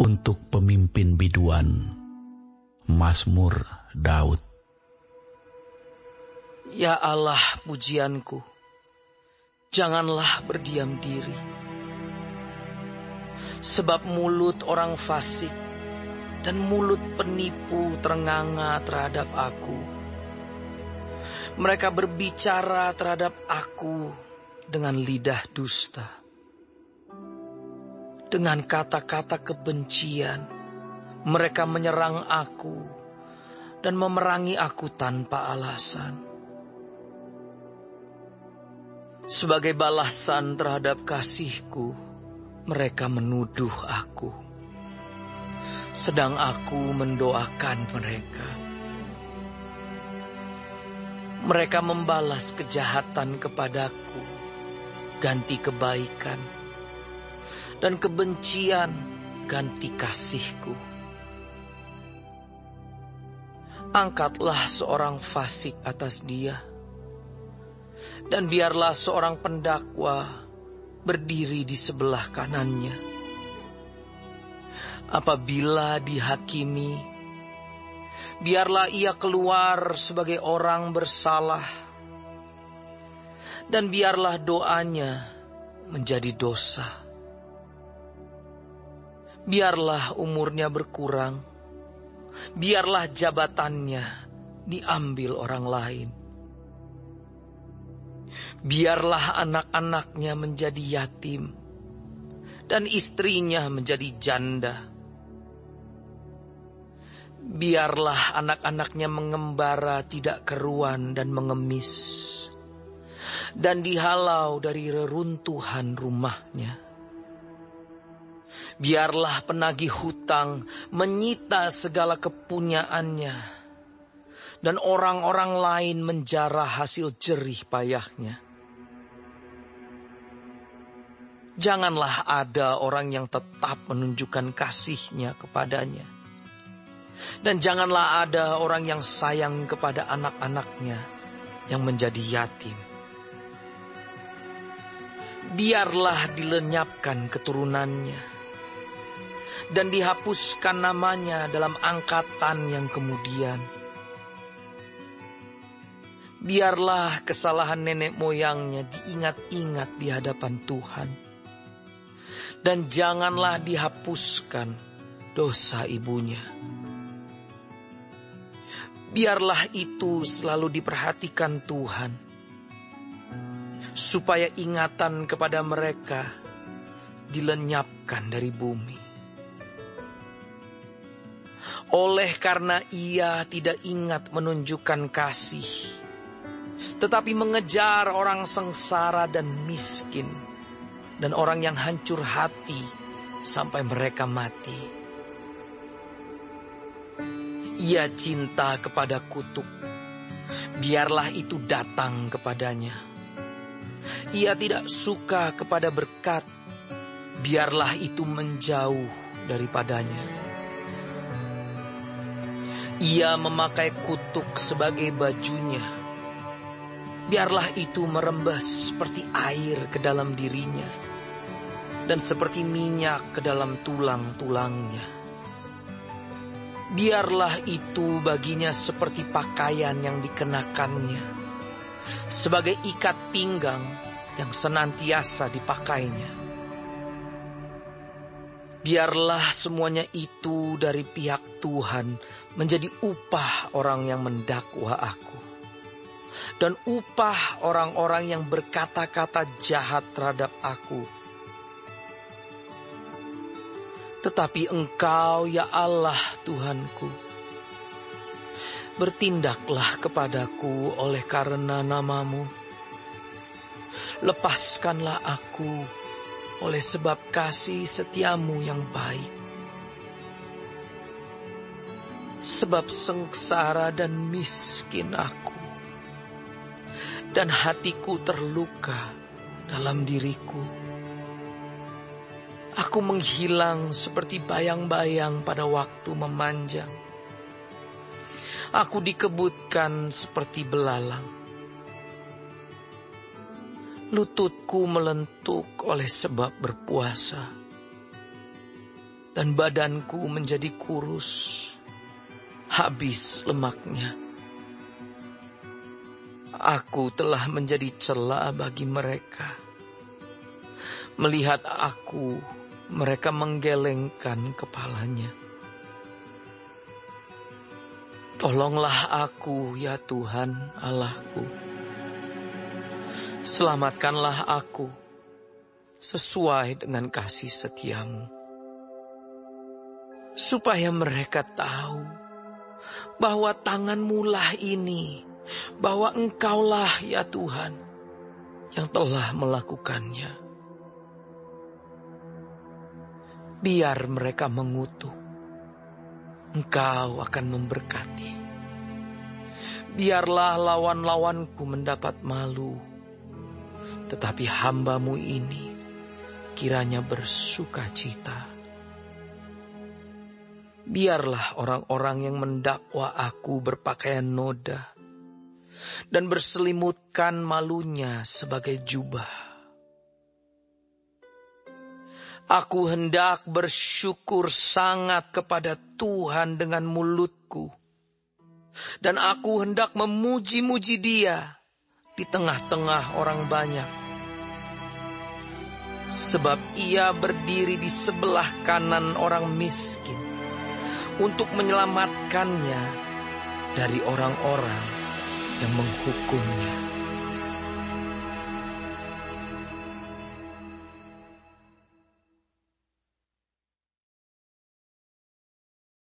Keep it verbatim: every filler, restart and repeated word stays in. untuk pemimpin biduan. Mazmur Daud. Ya Allah pujianku, janganlah berdiam diri, sebab mulut orang fasik dan mulut penipu terenganga terhadap aku. Mereka berbicara terhadap aku dengan lidah dusta, dengan kata-kata kebencian. Mereka menyerang aku dan memerangi aku tanpa alasan. Sebagai balasan terhadap kasihku, mereka menuduh aku, sedang aku mendoakan mereka. Mereka membalas kejahatan kepadaku, ganti kebaikan, dan kebencian ganti kasihku. Angkatlah seorang fasik atas dia, dan biarlah seorang pendakwa berdiri di sebelah kanannya. Apabila dihakimi, biarlah ia keluar sebagai orang bersalah, dan biarlah doanya menjadi dosa. Biarlah umurnya berkurang, biarlah jabatannya diambil orang lain. Biarlah anak-anaknya menjadi yatim, dan istrinya menjadi janda. Biarlah anak-anaknya mengembara tidak keruan dan mengemis, dan dihalau dari reruntuhan rumahnya. Biarlah penagih hutang menyita segala kepunyaannya, dan orang-orang lain menjara hasil jerih payahnya. Janganlah ada orang yang tetap menunjukkan kasihnya kepadanya, dan janganlah ada orang yang sayang kepada anak-anaknya yang menjadi yatim. Biarlah dilenyapkan keturunannya, dan dihapuskan namanya dalam angkatan yang kemudian. Biarlah kesalahan nenek moyangnya diingat-ingat di hadapan Tuhan, dan janganlah dihapuskan dosa ibunya. Biarlah itu selalu diperhatikan Tuhan, supaya ingatan kepada mereka dilenyapkan dari bumi. Oleh karena ia tidak ingat menunjukkan kasih, tetapi mengejar orang sengsara dan miskin, dan orang yang hancur hati sampai mereka mati. Ia cinta kepada kutuk, biarlah itu datang kepadanya. Ia tidak suka kepada berkat, biarlah itu menjauh daripadanya. Ia memakai kutuk sebagai bajunya, biarlah itu merembes seperti air ke dalam dirinya, dan seperti minyak ke dalam tulang-tulangnya. Biarlah itu baginya seperti pakaian yang dikenakannya, sebagai ikat pinggang yang senantiasa dipakainya. Biarlah semuanya itu dari pihak Tuhan menjadi upah orang yang mendakwa aku, dan upah orang-orang yang berkata-kata jahat terhadap aku. Tetapi Engkau, ya Allah Tuhanku, bertindaklah kepadaku oleh karena nama-Mu. Lepaskanlah aku oleh sebab kasih setia-Mu yang baik. Sebab sengsara dan miskin aku, dan hatiku terluka dalam diriku. Aku menghilang seperti bayang-bayang pada waktu memanjang. Aku dikebutkan seperti belalang. Lututku melentuk oleh sebab berpuasa. dan badanku menjadi kurus, habis lemaknya. Aku telah menjadi cela bagi mereka. Melihat aku, mereka menggelengkan kepalanya. Tolonglah aku, ya Tuhan Allahku. Selamatkanlah aku sesuai dengan kasih setiamu, supaya mereka tahu bahwa tanganmulah ini, bahwa Engkaulah, ya Tuhan, yang telah melakukannya. Biar mereka mengutuk, Engkau akan memberkati. Biarlah lawan-lawanku mendapat malu, tetapi hamba-Mu ini kiranya bersuka cita. Biarlah orang-orang yang mendakwa aku berpakaian noda dan berselimutkan malunya sebagai jubah. Aku hendak bersyukur sangat kepada Tuhan dengan mulutku, dan aku hendak memuji-muji Dia di tengah-tengah orang banyak, sebab Ia berdiri di sebelah kanan orang miskin, untuk menyelamatkannya dari orang-orang yang menghukumnya.